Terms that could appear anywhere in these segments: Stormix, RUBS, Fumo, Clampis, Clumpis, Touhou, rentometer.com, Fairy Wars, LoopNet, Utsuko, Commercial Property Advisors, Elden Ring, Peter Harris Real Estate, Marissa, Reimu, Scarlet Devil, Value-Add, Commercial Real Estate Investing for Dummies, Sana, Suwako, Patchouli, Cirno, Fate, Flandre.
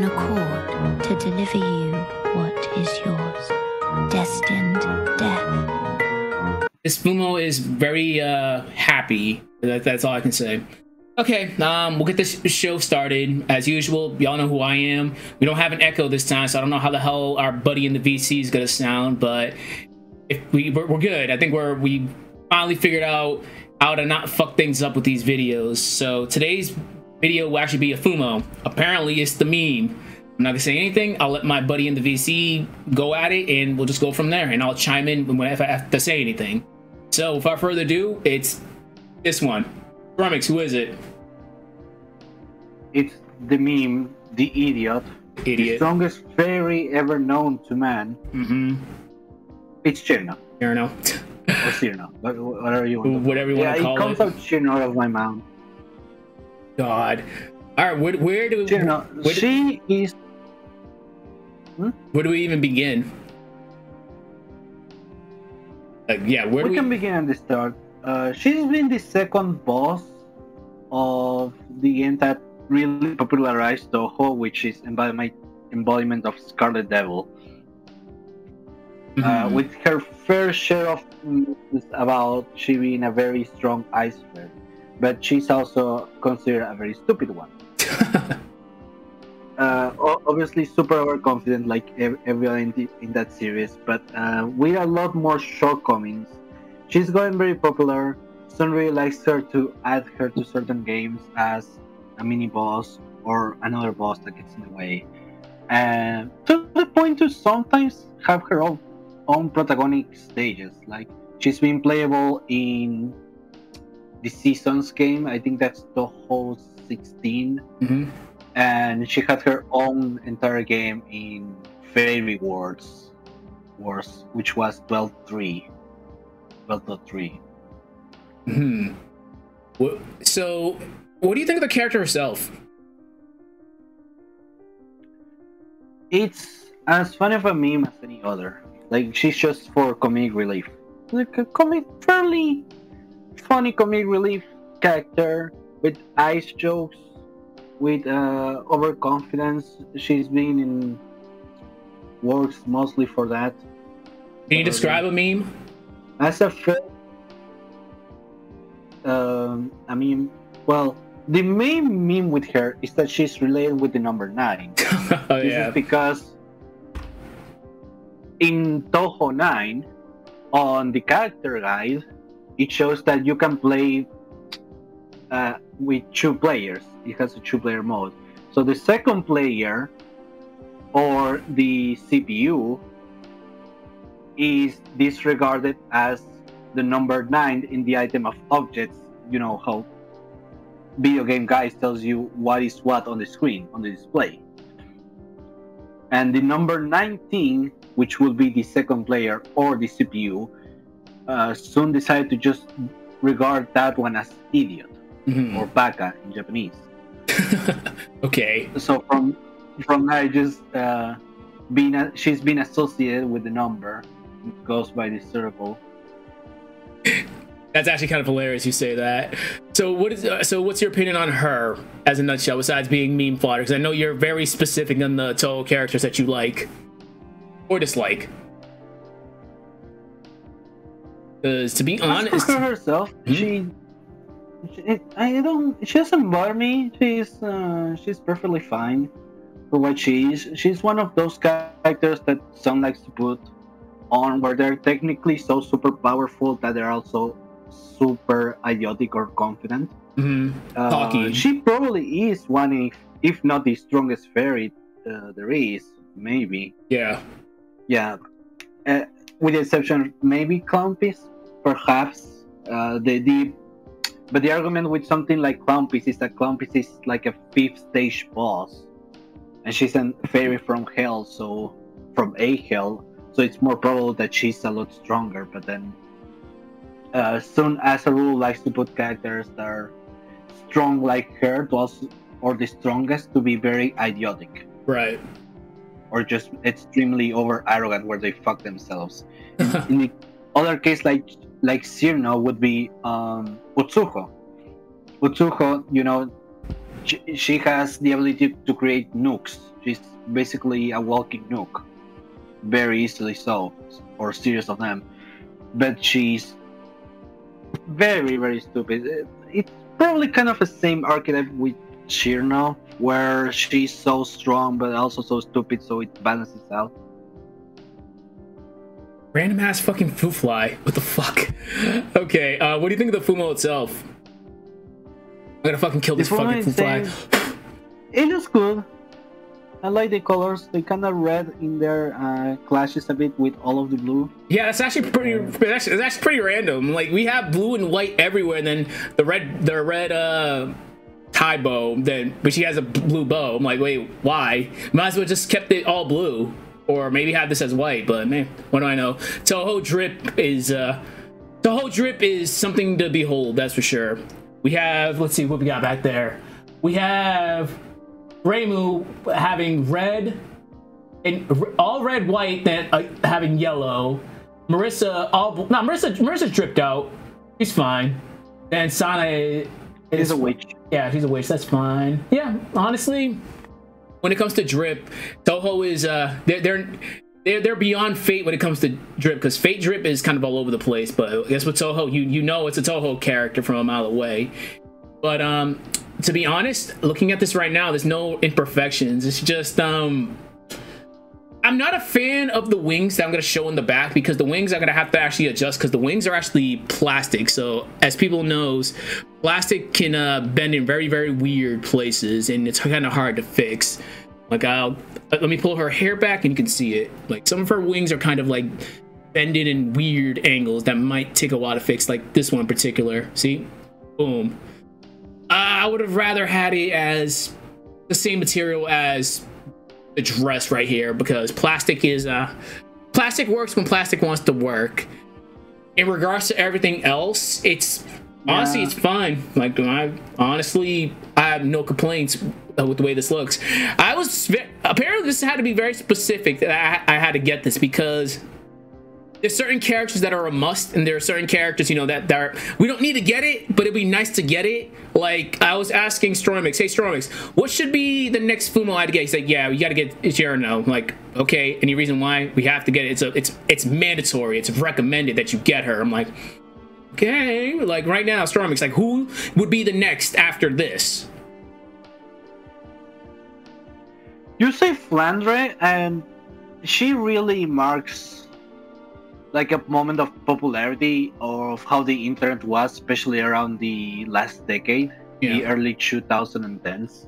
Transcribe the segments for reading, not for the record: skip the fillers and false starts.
an accord to deliver you what is yours. Destined death. This Fumo is very happy. That's all I can say. Okay, we'll get this show started as usual. Y'all know who I am. We don't have an echo this time, so I don't know how the hell our buddy in the VC is gonna sound, but if we're good. I think we finally figured out how to not fuck things up with these videos. So today's video will actually be a Fumo. Apparently, it's the meme. I'm not gonna say anything. I'll let my buddy in the VC go at it, and we'll just go from there. And I'll chime in whenever I have to say anything. So without further ado, it's this one. Stormix, who is it? It's the meme, the idiot. The strongest fairy ever known to man. Mm-hmm. It's Cirno. Cirno. Or Cirno. Whatever you want. Whatever you want to call it. Yeah, it comes out Cirno out of my mouth. God. All right, where do we... Cirno, she is... Hmm? Where do we even begin? Yeah, where do we... We can begin at the start. She's been the second boss of the game that really popularized Touhou, which is embodiment of Scarlet Devil. Mm-hmm. With her fair share of news about she being a very strong ice fairy, but she's also considered a very stupid one. Obviously super overconfident like everyone in that series, but with a lot more shortcomings. She's gotten very popular. Sun really likes her to add her to certain games as a mini boss or another boss that gets in the way, and to the point to sometimes have her own protagonistic stages. Like she's been playable in the seasons game. I think that's the whole 16, mm-hmm. And she had her own entire game in Fairy Wars, which was 12.3. 12.3. Hmm. So, what do you think of the character herself? It's as funny of a meme as any other. Like, she's just for comic relief. Like a fairly funny comic relief character with ice jokes, with overconfidence. She's been in works mostly for that. Can you describe a meme? As a film, I mean, well, the main meme with her is that she's related with the number 9. Oh, this is because in Touhou 9, on the character guide, it shows that you can play with 2 players. It has a 2-player mode. So the second player, or the CPU, is disregarded as the number 9 in the item of objects. You know how video game guys tells you what is what on the screen, on the display. And the number 19, which will be the second player or the CPU, soon decided to just regard that one as idiot, mm-hmm. or baka in Japanese. Okay. So from that, I just she's been associated with the number. It goes by the circle. That's actually kind of hilarious you say that. So what's your opinion on her as a nutshell, besides being meme fodder? Because I know you're very specific on the Touhou characters that you like or dislike. Because to be honest, as for herself, hmm? She doesn't bother me. She's perfectly fine for what she is. She's one of those characters that some likes to put on where they're technically so super powerful that they're also super idiotic or confident. Mm-hmm. She probably is one, if not the strongest fairy there is, maybe. Yeah. Yeah. With the exception of maybe Clampis, perhaps. But the argument with something like Clumpis is that Clumpis is like a 5th stage boss. And she's a fairy from hell, so from a hell. So it's more probable that she's a lot stronger, but then soon as a rule likes to put characters that are strong like her to also, or the strongest, to be very idiotic. Right. Or just extremely over arrogant where they fuck themselves. In the other case, like Cirno would be Utsuko. Utsuko, you know, she has the ability to create nukes. is basically a walking nuke, very easily so, or series of them. But she's very stupid. It's probably kind of the same archetype with Cirno, where she's so strong but also so stupid, so it balances out. Random ass fucking foo fly. What the fuck? Okay, what do you think of the Fumo itself? I'm gonna fucking kill this fucking foo fly. It looks good. I like the colors. They kind of red in their clashes a bit with all of the blue. Yeah, it's actually pretty. That's pretty random. Like, we have blue and white everywhere, and then the red tie bow. Then, but she has a blue bow. I'm like, wait, why? Might as well just kept it all blue, or maybe have this as white. But man, what do I know? Touhou drip is something to behold. That's for sure. We have. Let's see what we got back there. We have Reimu having red and all red, white, then having yellow. Marissa, Marissa's dripped out. She's fine. And Sana is a witch. Yeah, she's a witch. That's fine. Yeah, honestly, when it comes to drip, Touhou is they're beyond Fate when it comes to drip, because Fate drip is kind of all over the place. But I guess with Touhou, you know it's a Touhou character from a mile away. But to be honest, looking at this right now, there's no imperfections. It's just I'm not a fan of the wings that I'm gonna show in the back, because the wings I'm gonna have to actually adjust, because the wings are actually plastic. So as people knows, plastic can bend in very weird places, and it's kind of hard to fix. Like, let me pull her hair back and you can see it. Like, some of her wings are kind of like bended in weird angles that might take a while to fix, like this one in particular. See? Boom. I would have rather had it as the same material as the dress right here, because plastic is plastic works when plastic wants to work. In regards to everything else, it's honestly, it's fine. Like, I have no complaints with the way this looks. I was apparently, this had to be very specific that I had to get this, because there's certain characters that are a must, and there are certain characters, you know, that are, we don't need to get it, but it'd be nice to get it. Like, I was asking Stormix, hey Stormix, what should be the next Fumo I had to get? He's like, yeah, we gotta get Cirno. I'm like, okay, any reason why? We have to get it. It's mandatory. It's recommended that you get her. I'm like, okay, like right now, Stormix, like, who would be the next after this? You say Flandre, and she really marks like a moment of popularity of how the internet was, especially around the last decade, the early 2010s.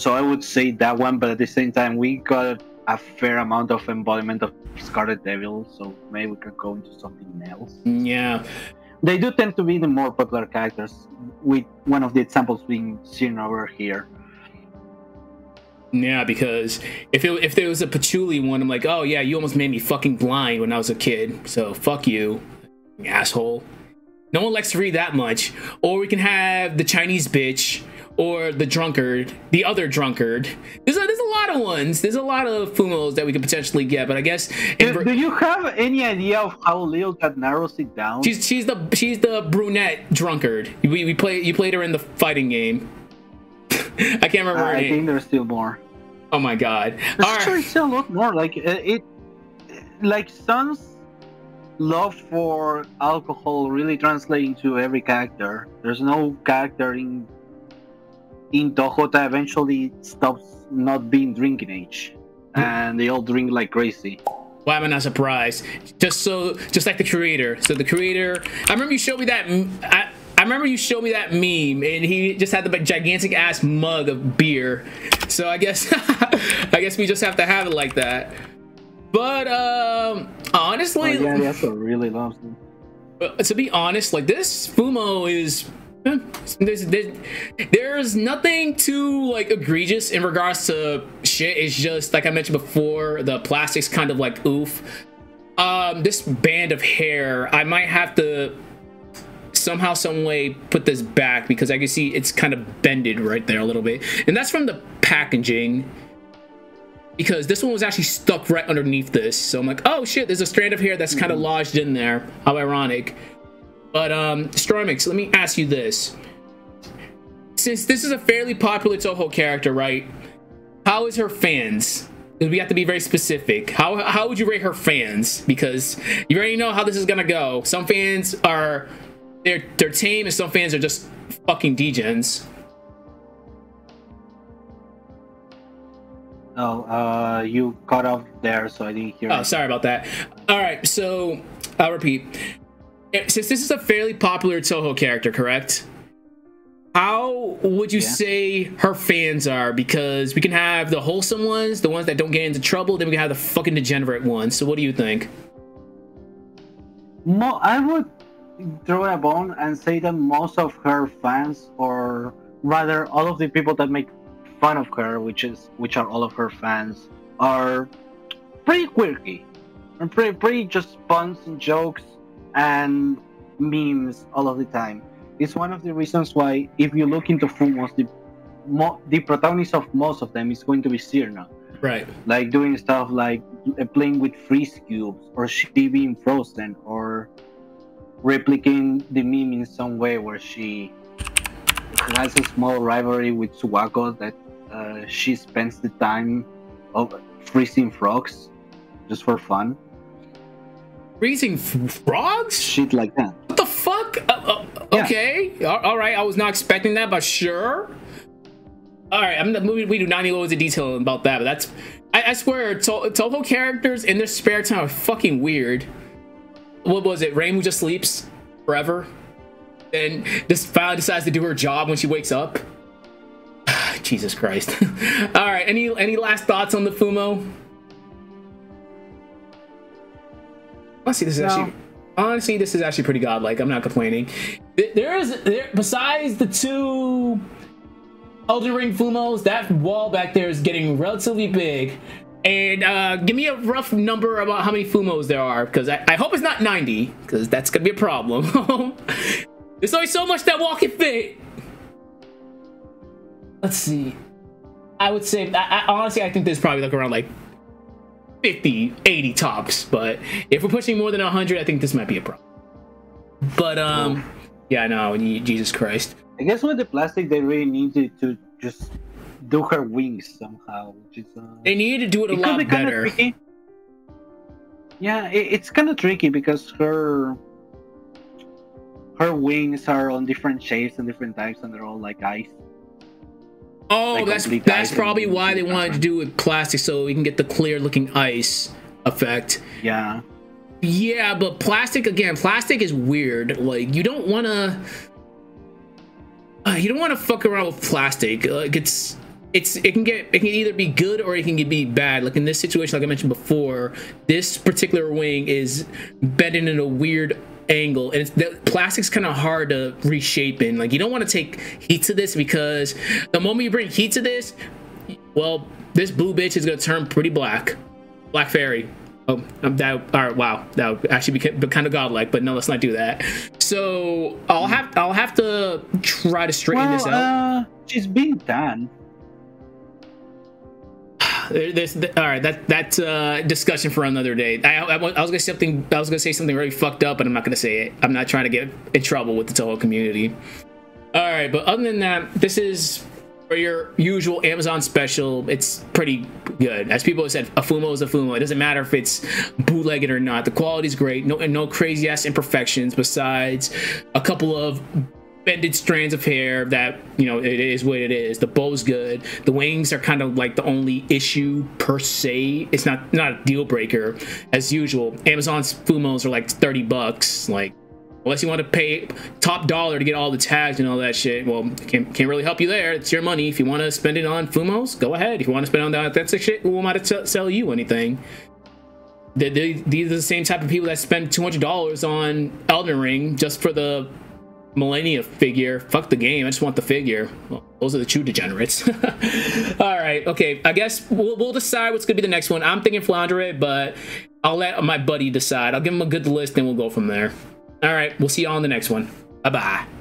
So I would say that one, but at the same time, we got a fair amount of embodiment of Scarlet Devil, so maybe we can go into something else. Yeah. They do tend to be the more popular characters, with one of the examples being seen over here. Yeah, because if there was a Patchouli one, I'm like, oh yeah, you almost made me fucking blind when I was a kid, so fuck you, asshole. No one likes to read that much. Or we can have the Chinese bitch, or the drunkard, the other drunkard. There's a lot of ones. There's a lot of Fumos that we could potentially get, but I guess. Do you have any idea of how little that narrows it down? She's the brunette drunkard. You played her in the fighting game. I can't remember. I think there's still more. Oh my god! There's actually still a lot more. Like like Sun's love for alcohol really translates into every character. There's no character in Touhou that eventually stops not being drinking age, and they all drink like crazy. Why am I not surprised? Just like the creator. So the creator. I remember you showed me that. I remember you showed me that meme, and he just had the gigantic ass mug of beer. So I guess, I guess we just have to have it like that. But honestly, oh, yeah, that's what really loves him. To be honest, like this Fumo is, there's nothing too like egregious in regards to shit. It's just like I mentioned before, the plastic's kind of like oof. This band of hair, I might have to somehow, some way, put this back, because I can see it's kind of bended right there a little bit, and that's from the packaging, because this one was actually stuck right underneath this. So I'm like, oh shit, there's a strand of hair that's kind of lodged in there. How ironic. But Stormix, let me ask you this: since this is a fairly popular Touhou character, right? How is her fans? We have to be very specific. How would you rate her fans? Because you already know how this is gonna go. Some fans are their team, and some fans are just fucking degens. Oh, you cut off there, so I didn't hear. Oh, sorry about that. All right, so I'll repeat. Since this is a fairly popular Touhou character, correct? How would you say her fans are? Because we can have the wholesome ones, the ones that don't get into trouble, then we can have the fucking degenerate ones. So what do you think? No, I would throw a bone and say that most of her fans, or rather all of the people that make fun of her, which are all of her fans, are pretty quirky and pretty just puns and jokes and memes all of the time. It's one of the reasons why, if you look into Fumo, the protagonist of most of them is going to be Cirno. Right. Like doing stuff like playing with freeze cubes, or she being frozen, or replicating the meme in some way where she has a small rivalry with Suwako that she spends the time of freezing frogs just for fun. Freezing frogs? Shit like that. What the fuck? Okay. Yeah. All right. I was not expecting that, but sure. All right. We do not need loads of detail about that, but that's... I swear, Touhou characters in their spare time are fucking weird. What was it? Reimu just sleeps forever. And just finally decides to do her job when she wakes up. Jesus Christ. All right. Any last thoughts on the Fumo? Honestly, this is actually pretty godlike. I'm not complaining. There, besides the two Elden Ring Fumos, that wall back there is getting relatively big. And give me a rough number about how many Fumos there are, because I hope it's not 90, because that's gonna be a problem. There's only so much that wall can fit. Let's see. I would say, I think there's probably like around like 50, 80 tops, but if we're pushing more than 100, I think this might be a problem. But yeah, no, Jesus Christ. I guess with the plastic, they really needed to just do her wings somehow. Which is, they needed to do it a lot better. Tricky. Yeah, it's kind of tricky because her wings are on different shapes and different types, and they're all like ice. Oh, like that's probably why they wanted to do it with plastic, so we can get the clear looking ice effect. Yeah. Yeah, but plastic is weird. Like, you don't want to fuck around with plastic. Like, it can either be good or it can be bad. Like in this situation, like I mentioned before, this particular wing is bending in a weird angle, and the plastic's kind of hard to reshape in. Like, you don't want to take heat to this, because the moment you bring heat to this, well, this blue bitch is going to turn pretty black. Black fairy. Oh, all right, wow, that would actually be kind of godlike, but no, let's not do that. So I'll have to try to straighten this out. She's being done. All right, that's discussion for another day. I was gonna say something really fucked up, but I'm not gonna say it. I'm not trying to get in trouble with the Touhou community. All right, but other than that, this is for your usual Amazon special. It's pretty good. As people have said, a Fumo is a Fumo. It doesn't matter if it's bootlegged or not. The quality's great. No crazy ass imperfections besides a couple of bended strands of hair that, you know, it is what it is. The bow's good. The wings are kind of like the only issue per se. It's not a deal breaker. As usual, Amazon's Fumos are like 30 bucks. Like, unless you want to pay top dollar to get all the tags and all that shit, well, can't really help you there. It's your money. If you want to spend it on Fumos, go ahead. If you want to spend it on that shit, who am I to sell you anything? These are the same type of people that spend $200 on Elden Ring just for the Millennia figure. Fuck the game, I just want the figure. Well, those are the true degenerates. All right, okay, I guess we'll decide what's gonna be the next one. I'm thinking Flandre, but I'll let my buddy decide. I'll give him a good list and we'll go from there. All right, we'll see you on the next one. Bye bye.